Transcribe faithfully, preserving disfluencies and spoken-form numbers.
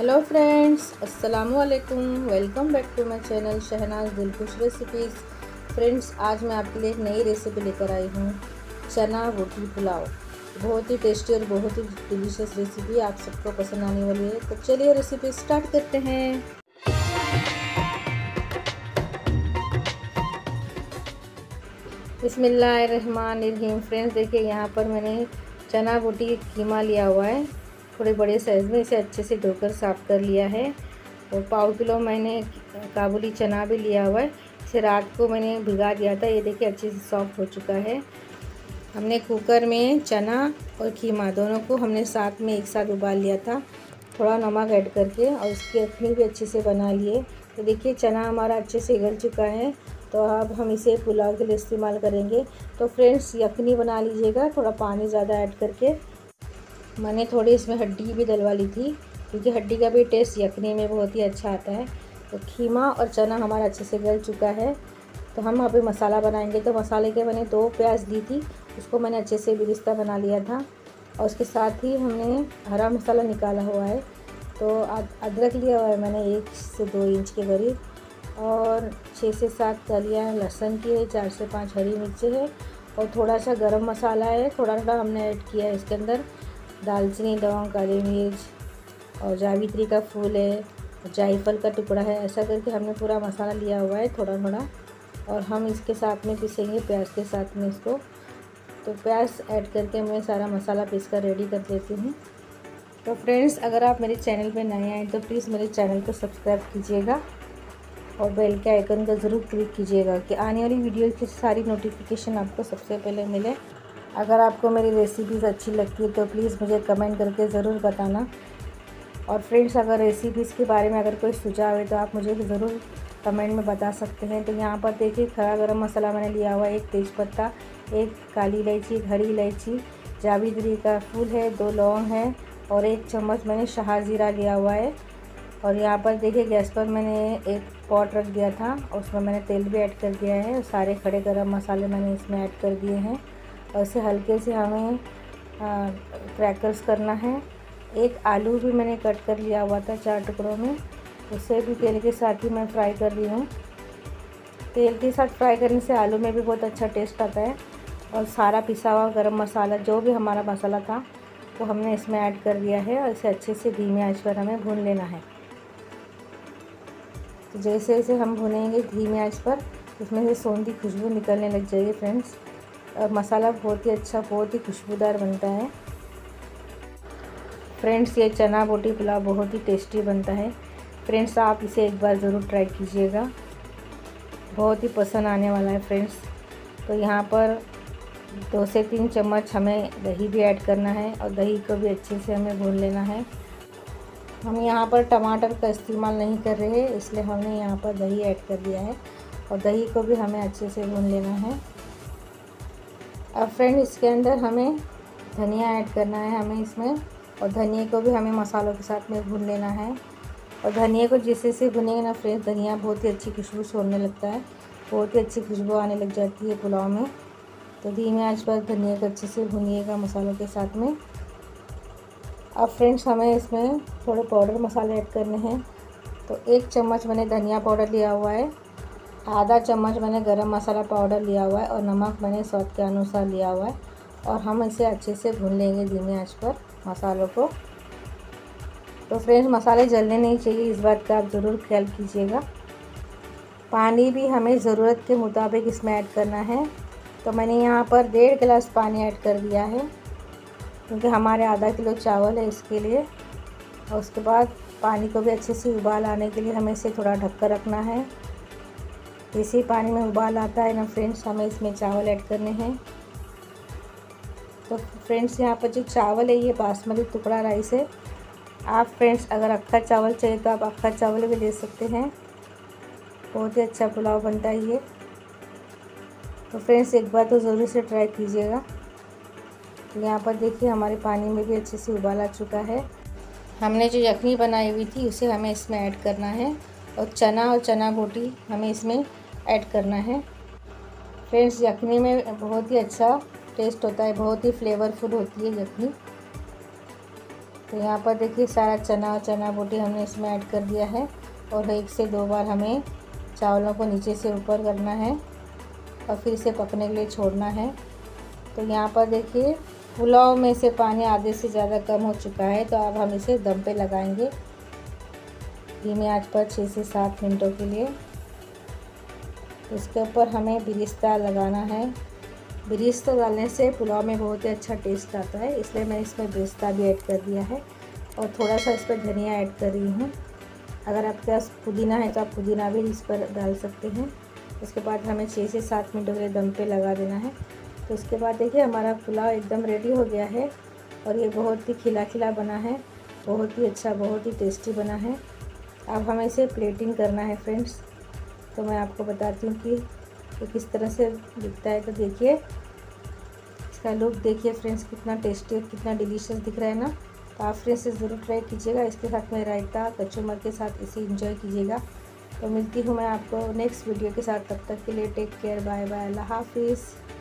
Hello friends, अस्सलामुअलैकुम। Welcome back to my channel Shahnaz Dil Khush recipes. Friends, आज मैं आपके लिए एक नई रेसिपी लेकर आई हूँ, चना बोटी पुलाव। बहुत ही टेस्टी और बहुत ही डिलीशियस रेसिपी, आप सबको पसंद आने वाली है। तो चलिए रेसिपी स्टार्ट करते हैं। बिस्मिल्लाह रहमान रहीम। फ्रेंड्स, देखिए यहाँ पर मैंने चना बोटी कीमा लिया हुआ है, थोड़े बड़े साइज़ में। इसे अच्छे से धोकर साफ़ कर लिया है। और पाव किलो मैंने काबुली चना भी लिया हुआ है। इसे रात को मैंने भिगा दिया था। ये देखिए अच्छे से सॉफ्ट हो चुका है। हमने कुकर में चना और कीमा दोनों को हमने साथ में एक साथ उबाल लिया था, थोड़ा नमक ऐड करके, और उसकी अखनी भी अच्छे से बना लिए। तो देखिए चना हमारा अच्छे से गल चुका है। तो अब हम इसे पुलाव के लिए इस्तेमाल करेंगे। तो फ्रेंड्स, यखनी बना लीजिएगा, थोड़ा पानी ज़्यादा ऐड करके। मैंने थोड़ी इसमें हड्डी भी डलवा ली थी, क्योंकि हड्डी का भी टेस्ट यखनी में बहुत ही अच्छा आता है। तो कीमा और चना हमारा अच्छे से गल चुका है। तो हम अभी मसाला बनाएंगे। तो मसाले के मैंने दो प्याज ली थी, उसको मैंने अच्छे से बिरिस्ता बना लिया था। और उसके साथ ही हमने हरा मसाला निकाला हुआ है। तो अदरक लिया हुआ है मैंने एक से दो इंच के करीब, और छः से सात कलियाँ लहसुन की है, चार से पाँच हरी मिर्च है, और थोड़ा सा गरम मसाला है, थोड़ा थोड़ा हमने ऐड किया है इसके अंदर। दालचीनी, लौंग, काली मिर्च, और जावित्री का फूल है, जायफल का टुकड़ा है। ऐसा करके हमने पूरा मसाला लिया हुआ है, थोड़ा थोड़ा। और हम इसके साथ में पीसेंगे, प्याज के साथ में इसको। तो प्याज ऐड करके मैं सारा मसाला पीस कर रेडी कर देती हूँ। तो फ्रेंड्स, अगर आप मेरे चैनल पर नए आए तो प्लीज़ मेरे चैनल को सब्सक्राइब कीजिएगा और बेल के आइकन का ज़रूर क्लिक कीजिएगा कि आने वाली वीडियो की सारी नोटिफिकेशन आपको सबसे पहले मिले। अगर आपको मेरी रेसिपीज़ अच्छी लगती है तो प्लीज़ मुझे कमेंट करके ज़रूर बताना। और फ्रेंड्स, अगर रेसिपीज़ के बारे में अगर कोई सुझाव है तो आप मुझे ज़रूर कमेंट में बता सकते हैं। तो यहाँ पर देखिए खड़ा गरम मसाला मैंने लिया हुआ है, एक तेज़पत्ता, एक काली इलायची, एक हरी इलायची, जावित्री का फूल है, दो लौंग है, और एक चम्मच मैंने शाह ज़ीरा लिया हुआ है। और यहाँ पर देखिए गैस पर मैंने एक पॉट रख दिया था, उसमें मैंने तेल भी ऐड कर दिया है। सारे खड़े गरम मसाले मैंने इसमें ऐड कर दिए हैं। और इसे हल्के से हमें क्रैकर्स करना है। एक आलू भी मैंने कट कर लिया हुआ था चार टुकड़ों में, उसे भी तेल के साथ ही मैं फ्राई कर रही हूँ। तेल के साथ फ्राई करने से आलू में भी बहुत अच्छा टेस्ट आता है। और सारा पिसा हुआ गरम मसाला, जो भी हमारा मसाला था, वो हमने इसमें ऐड कर दिया है। और इसे अच्छे से धीमी आंच पर हमें भून लेना है। तो जैसे जैसे हम भुनेंगे धीमी आंच पर, इसमें से सौंधी खुशबू निकलने लग जाएगी। फ्रेंड्स, और मसाला बहुत ही अच्छा, बहुत ही खुशबूदार बनता है। फ्रेंड्स, ये चना बोटी पुलाव बहुत ही टेस्टी बनता है। फ्रेंड्स, आप इसे एक बार ज़रूर ट्राई कीजिएगा, बहुत ही पसंद आने वाला है। फ्रेंड्स, तो यहाँ पर दो से तीन चम्मच हमें दही भी ऐड करना है, और दही को भी अच्छे से हमें भून लेना है। हम यहाँ पर टमाटर का इस्तेमाल नहीं कर रहे हैं, इसलिए हमने यहाँ पर दही ऐड कर दिया है। और दही को भी हमें अच्छे से भून लेना है। अब फ्रेंड, इसके अंदर हमें धनिया ऐड करना है हमें इसमें। और धनिया को भी हमें मसालों के साथ में भून लेना है। और धनिया को जिस से भुनेंगे ना फ्रेंड, धनिया बहुत ही अच्छी खुशबू छोड़ने लगता है, बहुत ही अच्छी खुशबू आने लग जाती है पुलाव में। तो धीमी आंच पर धनिया को अच्छे से भुनिएगा मसालों के साथ में। अब फ्रेंड्स, हमें इसमें थोड़े पाउडर मसाले ऐड करने हैं। तो एक चम्मच मैंने धनिया पाउडर लिया हुआ है, आधा चम्मच मैंने गरम मसाला पाउडर लिया हुआ है, और नमक मैंने स्वाद के अनुसार लिया हुआ है। और हम इसे अच्छे से भून लेंगे धीमी आंच पर मसालों को। तो फ्रेंड्स, मसाले जलने नहीं चाहिए, इस बात का आप ज़रूर ख्याल कीजिएगा। पानी भी हमें ज़रूरत के मुताबिक इसमें ऐड करना है। तो मैंने यहाँ पर डेढ़ गिलास पानी ऐड कर दिया है, क्योंकि हमारे आधा किलो चावल है इसके लिए। और उसके बाद पानी को भी अच्छे से उबाल आने के लिए हमें इसे थोड़ा ढककर रखना है। इसी पानी में उबाल आता है ना फ्रेंड्स, हमें इसमें चावल ऐड करने हैं। तो फ्रेंड्स, यहाँ पर जो चावल है ये बासमती टुकड़ा राइस है। आप फ्रेंड्स, अगर अक्खा चावल चाहिए तो आप अक्खा चावल भी ले सकते हैं, बहुत ही अच्छा पुलाव बनता है ये। तो फ्रेंड्स, एक बार तो ज़रूर से ट्राई कीजिएगा। यहाँ पर देखिए हमारे पानी में भी अच्छे से उबाल आ चुका है। हमने जो यखनी बनाई हुई थी उसे हमें इसमें ऐड करना है। और चना और चना बोटी हमें इसमें ऐड करना है। फ्रेंड्स, यखनी में बहुत ही अच्छा टेस्ट होता है, बहुत ही फ्लेवरफुल होती है यखनी। तो यहाँ पर देखिए सारा चना चना बोटी हमने इसमें ऐड कर दिया है और एक से दो बार हमें चावलों को नीचे से ऊपर करना है और फिर इसे पकने के लिए छोड़ना है। तो यहाँ पर देखिए पुलाव में से पानी आधे से ज़्यादा कम हो चुका है, तो अब हम इसे दम पे लगाएंगे धीमी आंच पर छः से सात मिनटों के लिए। इसके ऊपर हमें बिरिस्ता लगाना है। बिरिस्ता डालने से पुलाव में बहुत ही अच्छा टेस्ट आता है, इसलिए मैं इसमें बिरिस्ता भी ऐड कर दिया है और थोड़ा सा इस पर धनिया ऐड कर रही हूँ। अगर आपके पास पुदीना है तो आप पुदीना भी इस पर डाल सकते हैं। उसके बाद हमें छः से सात मिनटों के लिए दम पे लगा देना है। तो उसके बाद देखिए हमारा पुलाव एकदम रेडी हो गया है और ये बहुत ही खिला खिला बना है, बहुत ही अच्छा, बहुत ही टेस्टी बना है। अब हमें इसे प्लेटिंग करना है फ्रेंड्स, तो मैं आपको बताती हूँ कि ये किस तरह से दिखता है। तो देखिए इसका लुक देखिए फ्रेंड्स, कितना टेस्टी और कितना डिलीशियस दिख रहा है ना। तो आप फ्रेंड्स इसे ज़रूर ट्राई कीजिएगा, इसके साथ में रायता कचूमर के साथ इसे इंजॉय कीजिएगा। तो मिलती हूँ मैं आपको नेक्स्ट वीडियो के साथ, तब तक के लिए टेक केयर, बाय बाय, अल्लाह हाफिज़।